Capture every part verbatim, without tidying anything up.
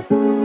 You.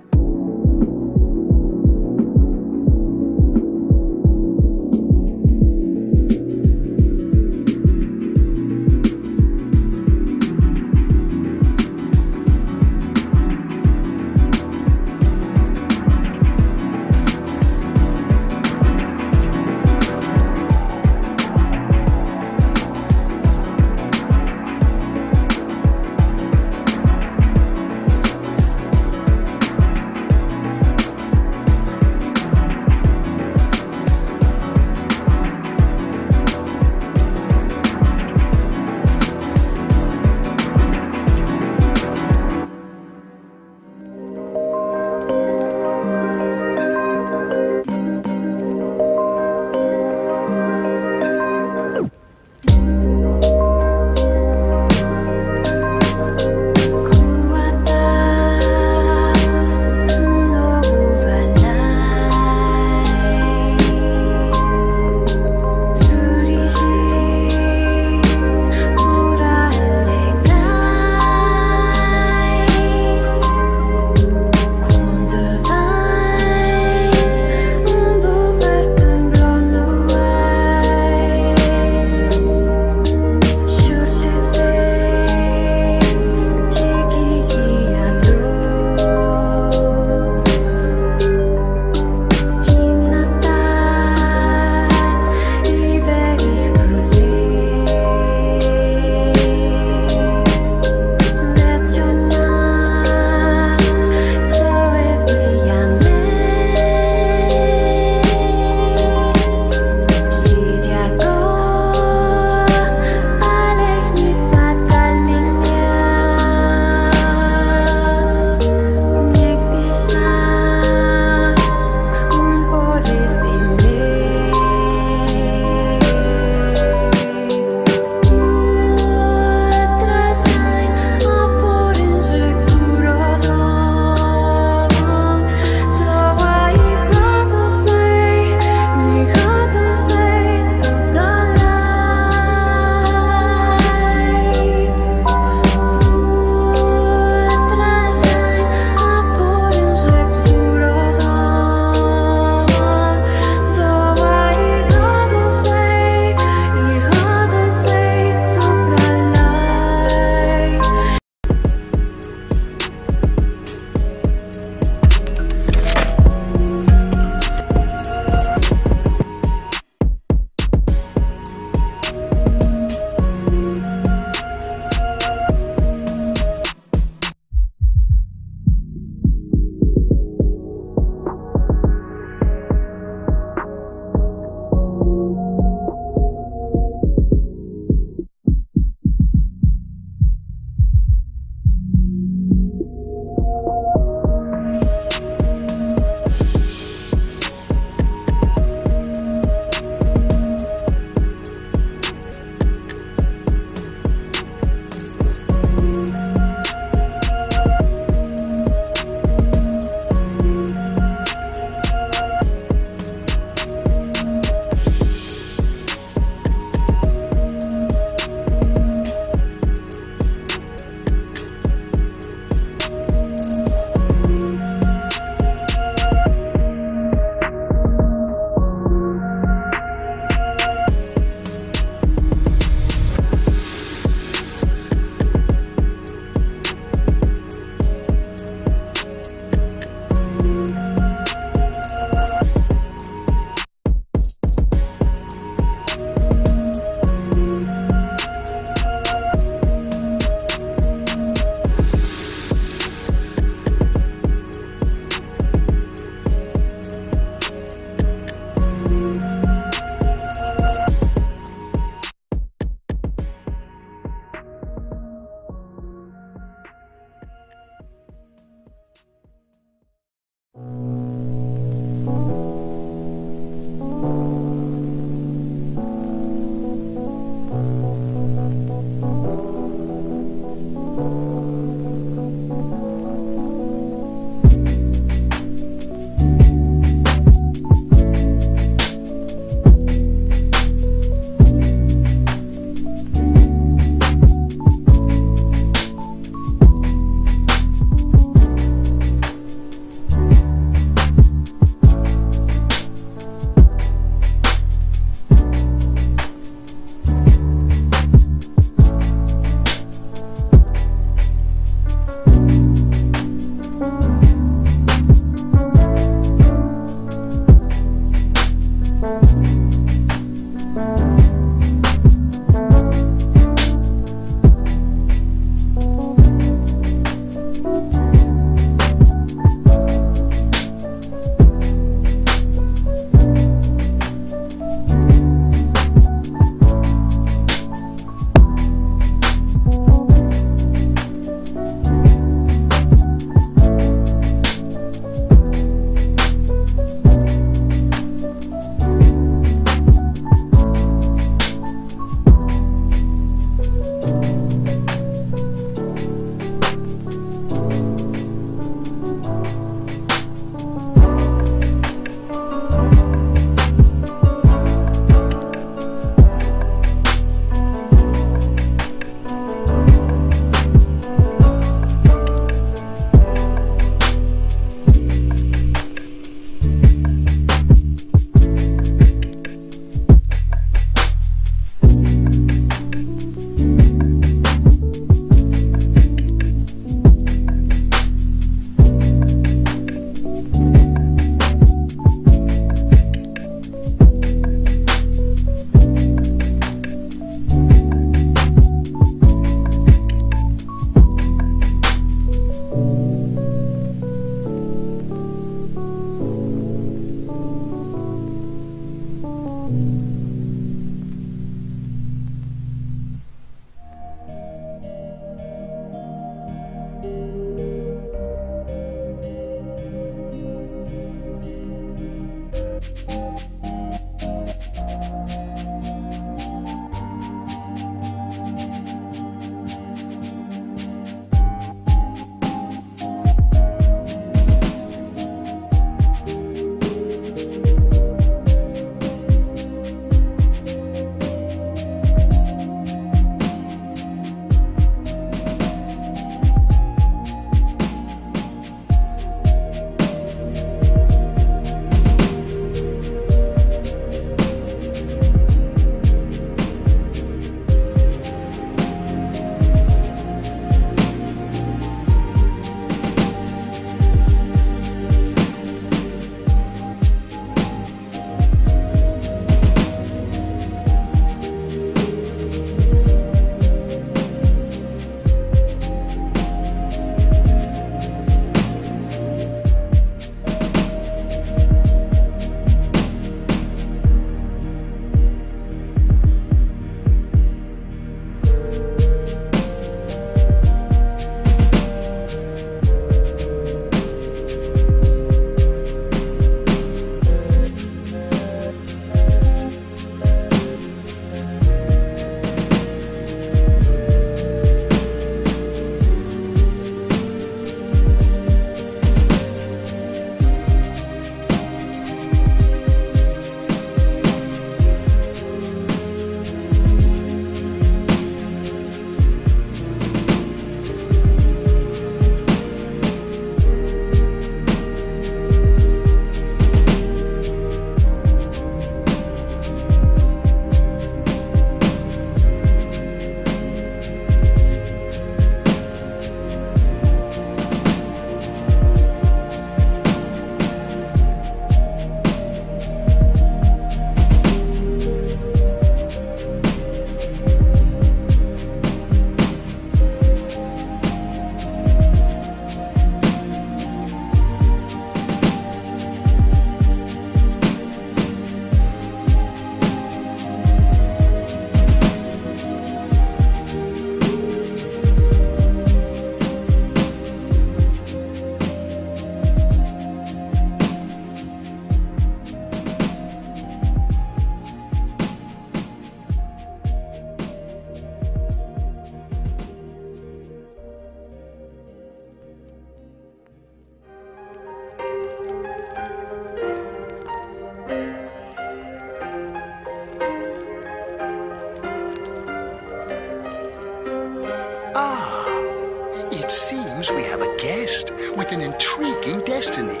it seems we have a guest with an intriguing destiny.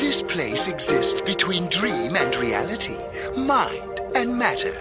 This place exists between dream and reality, mind and matter.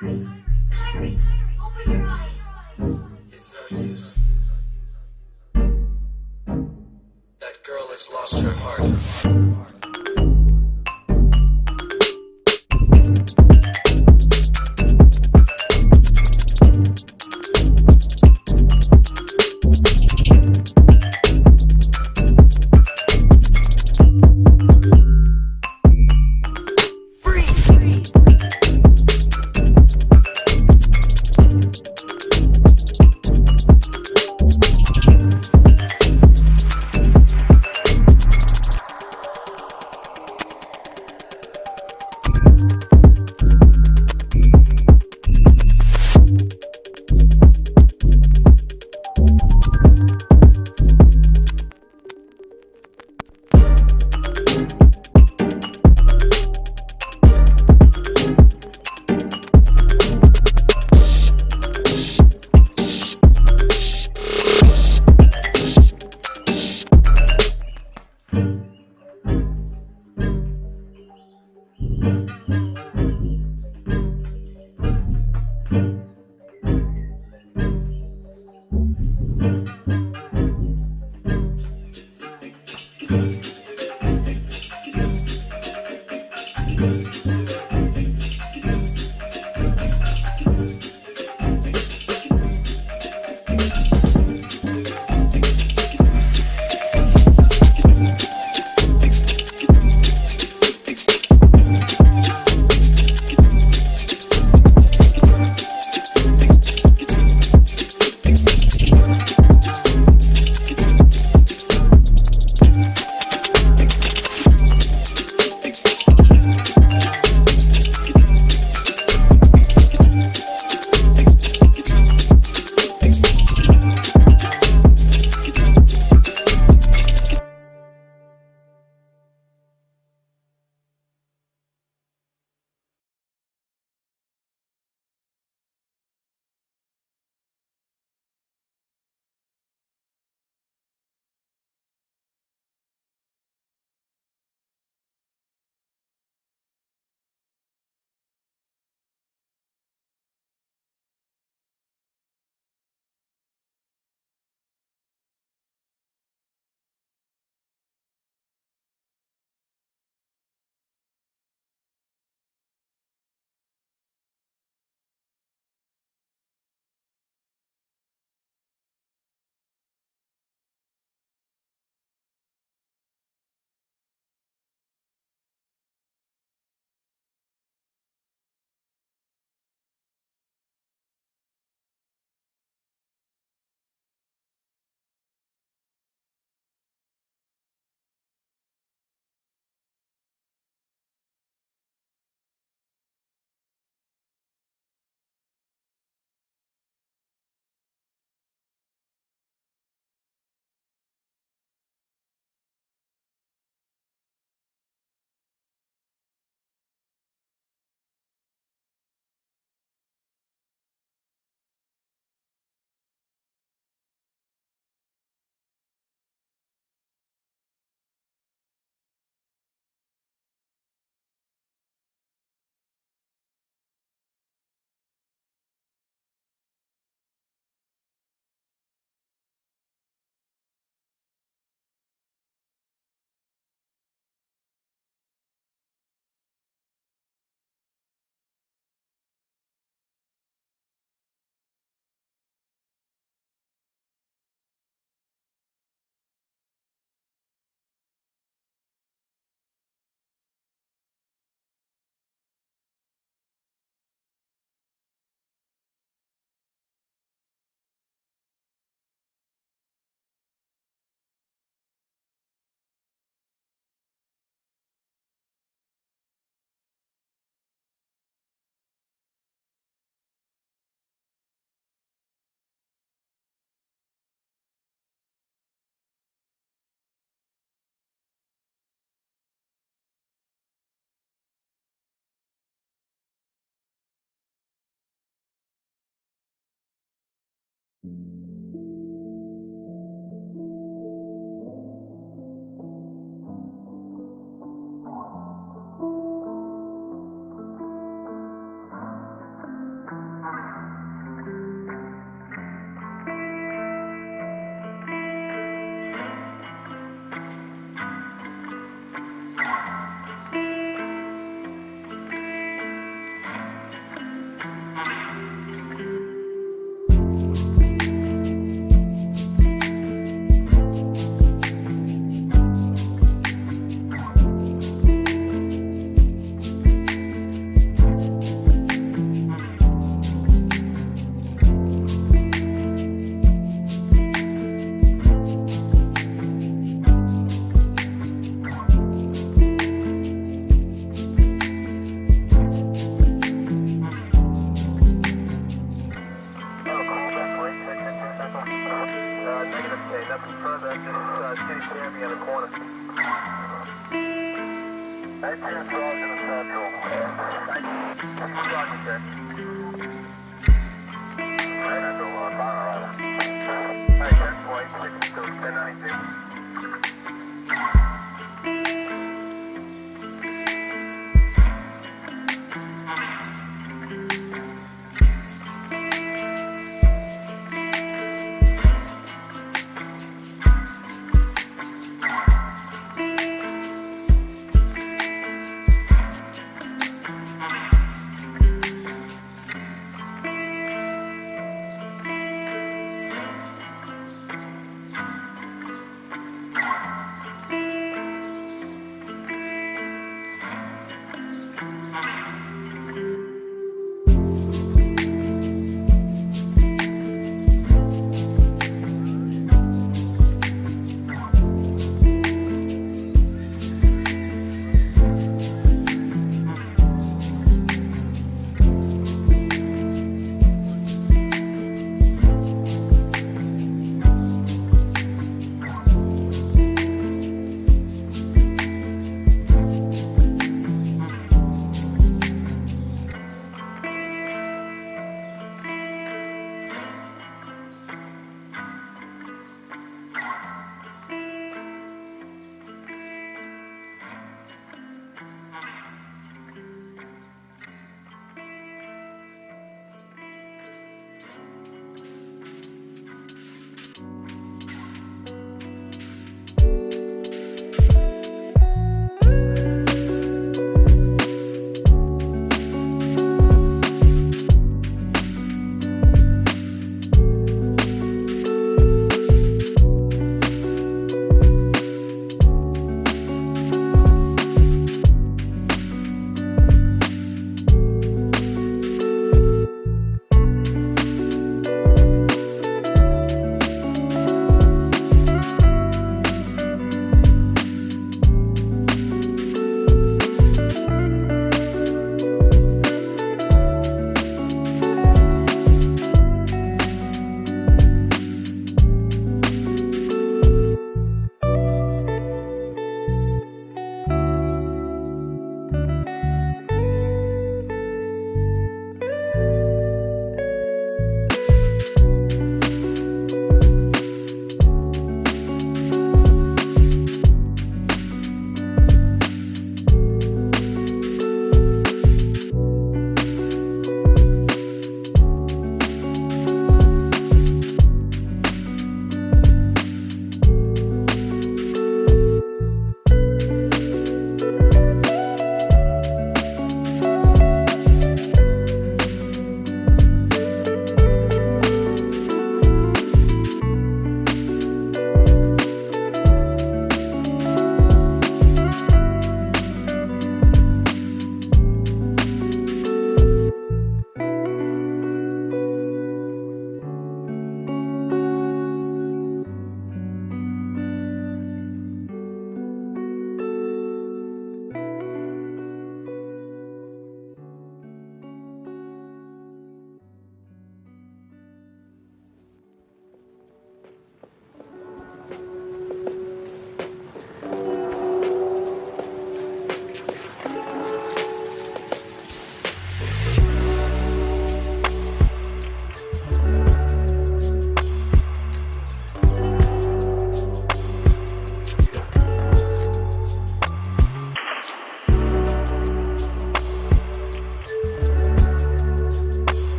Kyrie, Kyrie, open your eyes. It's no use. That girl has lost her heart. the corner. eight ten, Roger, Central. Thank you. Roger, sir.